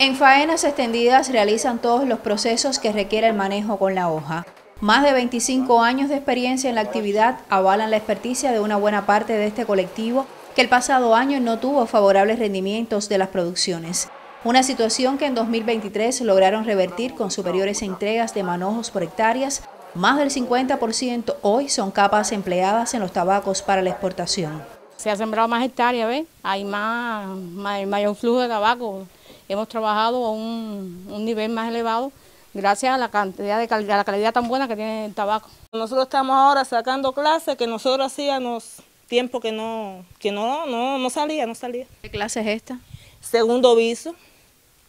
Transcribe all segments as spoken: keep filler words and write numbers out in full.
En faenas extendidas realizan todos los procesos que requiere el manejo con la hoja. Más de veinticinco años de experiencia en la actividad avalan la experticia de una buena parte de este colectivo que el pasado año no tuvo favorables rendimientos de las producciones. Una situación que en dos mil veintitrés lograron revertir con superiores entregas de manojos por hectáreas. Más del cincuenta por ciento hoy son capas empleadas en los tabacos para la exportación. Se ha sembrado más hectáreas, ¿ves? Hay más, más, mayor flujo de tabaco. Hemos trabajado a un, un nivel más elevado gracias a la cantidad de calidad, a la calidad tan buena que tiene el tabaco. Nosotros estamos ahora sacando clases que nosotros hacíamos tiempo que no, que no, no, no salía, no salía. ¿Qué clase es esta? Segundo viso,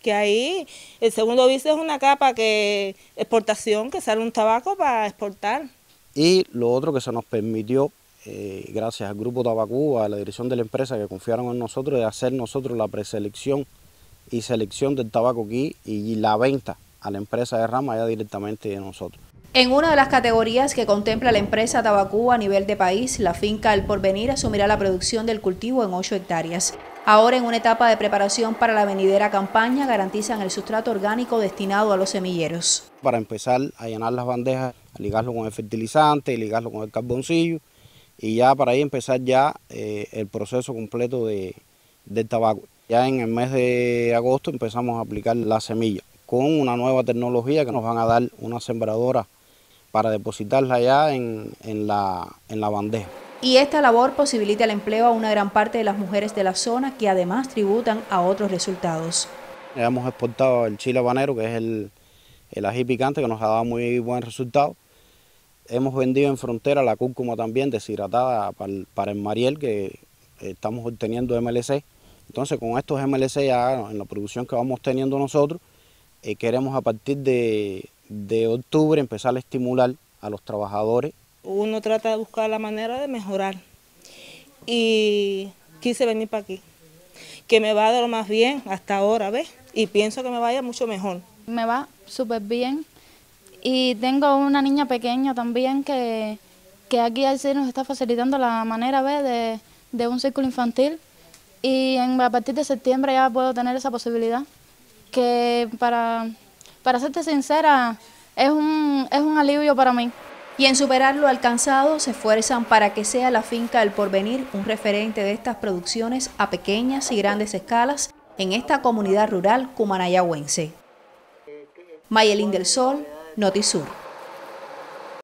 que ahí el segundo viso es una capa que exportación, que sale un tabaco para exportar. Y lo otro que se nos permitió, eh, gracias al Grupo Tabacú, a la dirección de la empresa que confiaron en nosotros, de hacer nosotros la preselección y selección del tabaco aquí y la venta a la empresa de rama ya directamente de nosotros. En una de las categorías que contempla la empresa Tabacú a nivel de país, la finca El Porvenir asumirá la producción del cultivo en ocho hectáreas. Ahora, en una etapa de preparación para la venidera campaña, garantizan el sustrato orgánico destinado a los semilleros. Para empezar a llenar las bandejas, a ligarlo con el fertilizante, ligarlo con el carboncillo y ya para ahí empezar ya eh, el proceso completo de, del tabaco. Ya en el mes de agosto empezamos a aplicar la semilla con una nueva tecnología que nos van a dar una sembradora para depositarla ya en, en, la, en la bandeja. Y esta labor posibilita el empleo a una gran parte de las mujeres de la zona que además tributan a otros resultados. Hemos exportado el chile habanero, que es el, el ají picante, que nos ha dado muy buen resultado. Hemos vendido en frontera la cúrcuma también deshidratada para el, para el Mariel, que estamos obteniendo M L C A. Entonces, con estos M L C A en la producción que vamos teniendo nosotros, eh, queremos a partir de, de octubre empezar a estimular a los trabajadores. Uno trata de buscar la manera de mejorar y quise venir para aquí, que me va de lo más bien hasta ahora, ¿ves? Y pienso que me vaya mucho mejor. Me va súper bien y tengo una niña pequeña también que, que aquí sí nos está facilitando la manera, ¿ves? De, de un círculo infantil. Y en, a partir de septiembre ya puedo tener esa posibilidad, que para, para serte sincera, es un, es un alivio para mí. Y en superar lo alcanzado se esfuerzan para que sea la finca El Porvenir un referente de estas producciones a pequeñas y grandes escalas en esta comunidad rural cumanayagüense. Mayelín del Sol, NotiSur.